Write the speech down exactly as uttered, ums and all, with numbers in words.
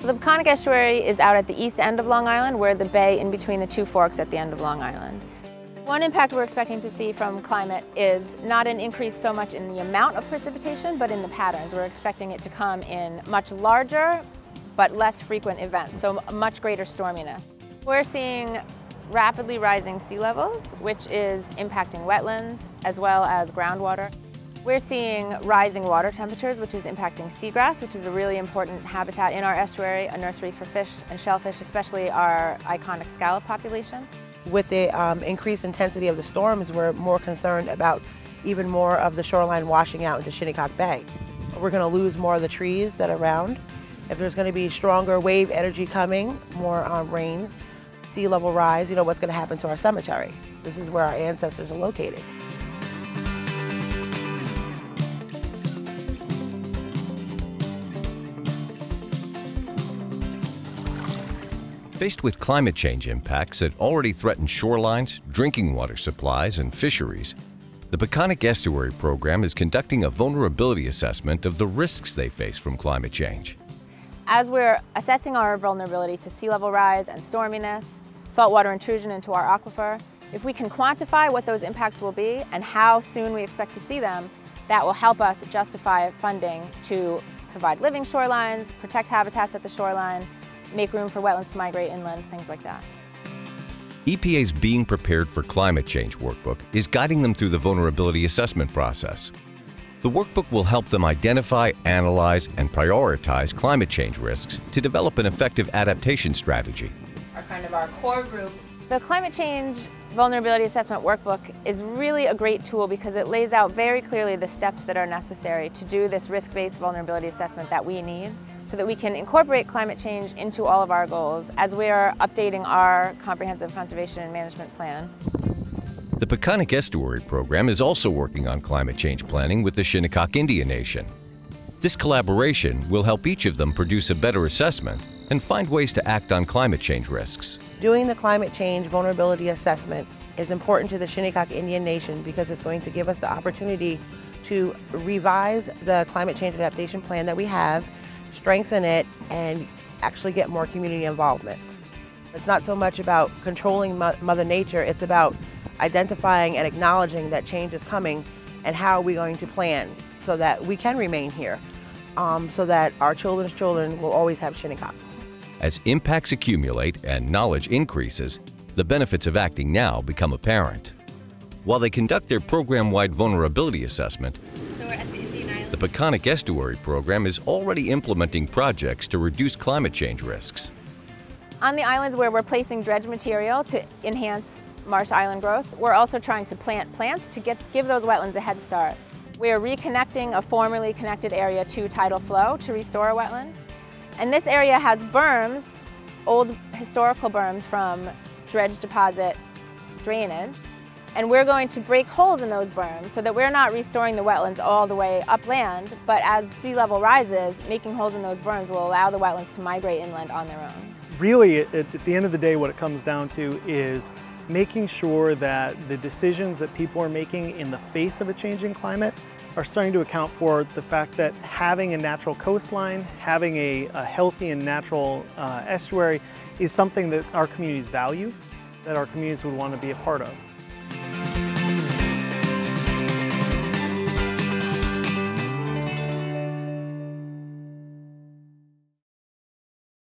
So the Peconic Estuary is out at the east end of Long Island. We're the bay in between the two forks at the end of Long Island. One impact we're expecting to see from climate is not an increase so much in the amount of precipitation, but in the patterns. We're expecting it to come in much larger, but less frequent events, so much greater storminess. We're seeing rapidly rising sea levels, which is impacting wetlands as well as groundwater. We're seeing rising water temperatures, which is impacting seagrass, which is a really important habitat in our estuary, a nursery for fish and shellfish, especially our iconic scallop population. With the um, increased intensity of the storms, we're more concerned about even more of the shoreline washing out into Shinnecock Bay. We're going to lose more of the trees that are around. If there's going to be stronger wave energy coming, more um, rain, sea level rise, you know what's going to happen to our cemetery. This is where our ancestors are located. Faced with climate change impacts that already threaten shorelines, drinking water supplies, and fisheries, the Peconic Estuary Program is conducting a vulnerability assessment of the risks they face from climate change. As we're assessing our vulnerability to sea level rise and storminess, saltwater intrusion into our aquifer, if we can quantify what those impacts will be and how soon we expect to see them, that will help us justify funding to provide living shorelines, protect habitats at the shoreline, make room for wetlands to migrate inland, things like that. E P A's Being Prepared for Climate Change Workbook is guiding them through the vulnerability assessment process. The workbook will help them identify, analyze, and prioritize climate change risks to develop an effective adaptation strategy. Our kind of our core group. The Climate Change Vulnerability Assessment Workbook is really a great tool because it lays out very clearly the steps that are necessary to do this risk-based vulnerability assessment that we need, so that we can incorporate climate change into all of our goals as we are updating our comprehensive conservation and management plan. The Peconic Estuary Program is also working on climate change planning with the Shinnecock Indian Nation. This collaboration will help each of them produce a better assessment and find ways to act on climate change risks. Doing the climate change vulnerability assessment is important to the Shinnecock Indian Nation because it's going to give us the opportunity to revise the climate change adaptation plan that we have, strengthen it, and actually get more community involvement. It's not so much about controlling Mother Nature, it's about identifying and acknowledging that change is coming and how are we going to plan so that we can remain here, um, so that our children's children will always have Shinnecock. As impacts accumulate and knowledge increases, the benefits of acting now become apparent. While they conduct their program-wide vulnerability assessment, so we're at the The Peconic Estuary Program is already implementing projects to reduce climate change risks. On the islands where we're placing dredge material to enhance marsh island growth, we're also trying to plant plants to get, give those wetlands a head start. We are reconnecting a formerly connected area to tidal flow to restore a wetland. And this area has berms, old historical berms from dredge deposit drainage. And we're going to break holes in those berms so that we're not restoring the wetlands all the way upland, but as sea level rises, making holes in those berms will allow the wetlands to migrate inland on their own. Really, at, at the end of the day, what it comes down to is making sure that the decisions that people are making in the face of a changing climate are starting to account for the fact that having a natural coastline, having a, a healthy and natural uh, estuary is something that our communities value, that our communities would want to be a part of.